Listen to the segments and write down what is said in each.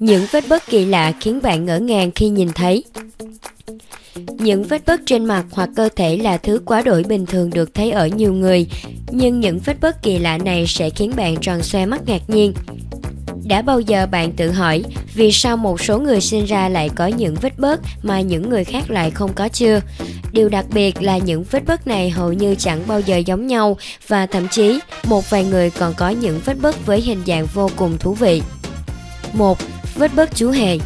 Những vết bớt kỳ lạ khiến bạn ngỡ ngàng khi nhìn thấy. Những vết bớt trên mặt hoặc cơ thể là thứ quá đổi bình thường được thấy ở nhiều người, nhưng những vết bớt kỳ lạ này sẽ khiến bạn tròn xoe mắt ngạc nhiên. Đã bao giờ bạn tự hỏi vì sao một số người sinh ra lại có những vết bớt mà những người khác lại không có chưa? Điều đặc biệt là những vết bớt này hầu như chẳng bao giờ giống nhau và thậm chí một vài người còn có những vết bớt với hình dạng vô cùng thú vị. 1. Vết bớt chú hề.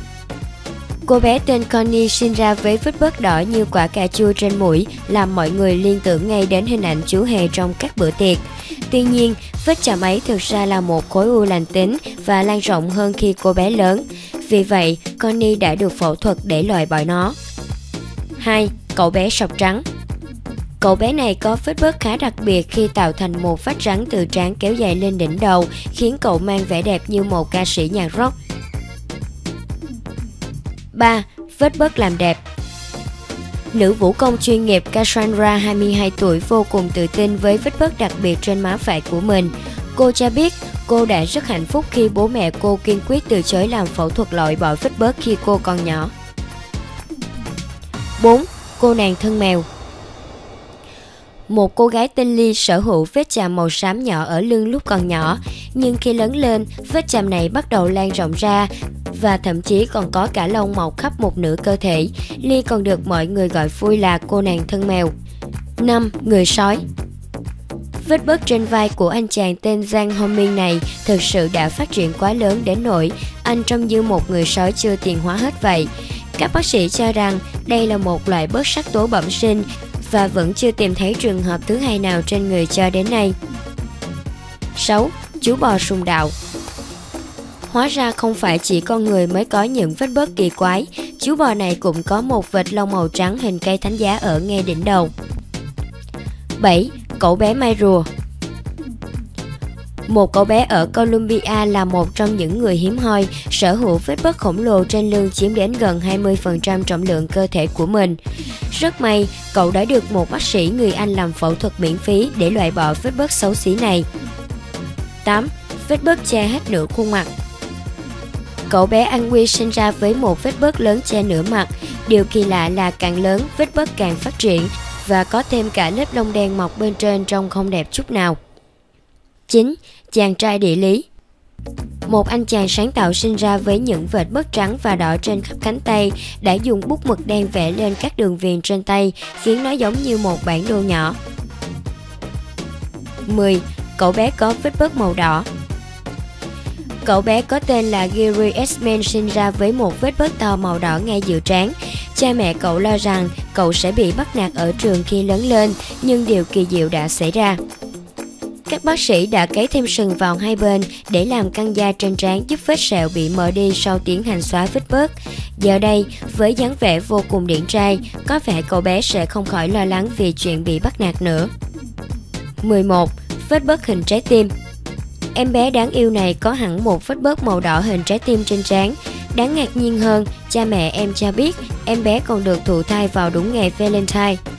Cô bé tên Connie sinh ra với vết bớt đỏ như quả cà chua trên mũi, làm mọi người liên tưởng ngay đến hình ảnh chú hề trong các bữa tiệc. Tuy nhiên, vết chạm ấy thực ra là một khối u lành tính và lan rộng hơn khi cô bé lớn. Vì vậy, Connie đã được phẫu thuật để loại bỏ nó. 2. Cậu bé sọc trắng. Cậu bé này có vết bớt khá đặc biệt khi tạo thành một vách rắn từ trán kéo dài lên đỉnh đầu, khiến cậu mang vẻ đẹp như một ca sĩ nhạc rock. 3. Vết bớt làm đẹp. Nữ vũ công chuyên nghiệp Cassandra, 22 tuổi, vô cùng tự tin với vết bớt đặc biệt trên má phải của mình. Cô cho biết cô đã rất hạnh phúc khi bố mẹ cô kiên quyết từ chối làm phẫu thuật loại bỏ vết bớt khi cô còn nhỏ. 4. Cô nàng thân mèo. Một cô gái tên Ly sở hữu vết chàm màu xám nhỏ ở lưng lúc còn nhỏ, nhưng khi lớn lên, vết chàm này bắt đầu lan rộng ra và thậm chí còn có cả lông mọc khắp một nửa cơ thể. Ly còn được mọi người gọi vui là cô nàng thân mèo. 5. Người sói. Vết bớt trên vai của anh chàng tên Giang Homi này thực sự đã phát triển quá lớn đến nỗi anh trông như một người sói chưa tiến hóa hết vậy. Các bác sĩ cho rằng đây là một loại bớt sắc tố bẩm sinh và vẫn chưa tìm thấy trường hợp thứ hai nào trên người cho đến nay. 6. Chú bò sùng đạo. Hóa ra không phải chỉ con người mới có những vết bớt kỳ quái, chú bò này cũng có một vệt lông màu trắng hình cây thánh giá ở ngay đỉnh đầu. 7. Cậu bé mai rùa. Một cậu bé ở Colombia là một trong những người hiếm hoi sở hữu vết bớt khổng lồ trên lưng chiếm đến gần 20% trọng lượng cơ thể của mình. Rất may, cậu đã được một bác sĩ người Anh làm phẫu thuật miễn phí để loại bỏ vết bớt xấu xí này. 8. Vết bớt che hết nửa khuôn mặt. Cậu bé An Huy sinh ra với một vết bớt lớn che nửa mặt. Điều kỳ lạ là càng lớn, vết bớt càng phát triển và có thêm cả lớp lông đen mọc bên trên trông không đẹp chút nào. 9. Chàng trai địa lý. Một anh chàng sáng tạo sinh ra với những vệt bớt trắng và đỏ trên khắp cánh tay, đã dùng bút mực đen vẽ lên các đường viền trên tay, khiến nó giống như một bản đồ nhỏ. 10. Cậu bé có vết bớt màu đỏ. Cậu bé có tên là Gary Esman sinh ra với một vết bớt to màu đỏ ngay giữa trán. Cha mẹ cậu lo rằng cậu sẽ bị bắt nạt ở trường khi lớn lên, nhưng điều kỳ diệu đã xảy ra. Các bác sĩ đã cấy thêm sừng vào hai bên để làm căng da trên trán giúp vết sẹo bị mờ đi sau tiến hành xóa vết bớt. Giờ đây, với dáng vẻ vô cùng điển trai, có vẻ cậu bé sẽ không khỏi lo lắng vì chuyện bị bắt nạt nữa. 11. Vết bớt hình trái tim. Em bé đáng yêu này có hẳn một vết bớt màu đỏ hình trái tim trên trán. Đáng ngạc nhiên hơn, cha mẹ em cho biết em bé còn được thụ thai vào đúng ngày Valentine.